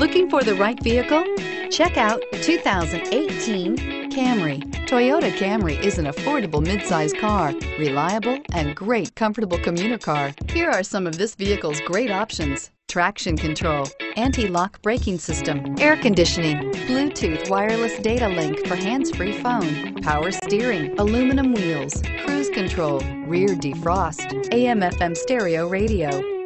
Looking for the right vehicle? Check out 2018 Camry. Toyota Camry is an affordable midsize car, reliable and great comfortable commuter car. Here are some of this vehicle's great options: traction control, anti-lock braking system, air conditioning, Bluetooth wireless data link for hands-free phone, power steering, aluminum wheels, cruise control, rear defrost, AM/FM stereo radio,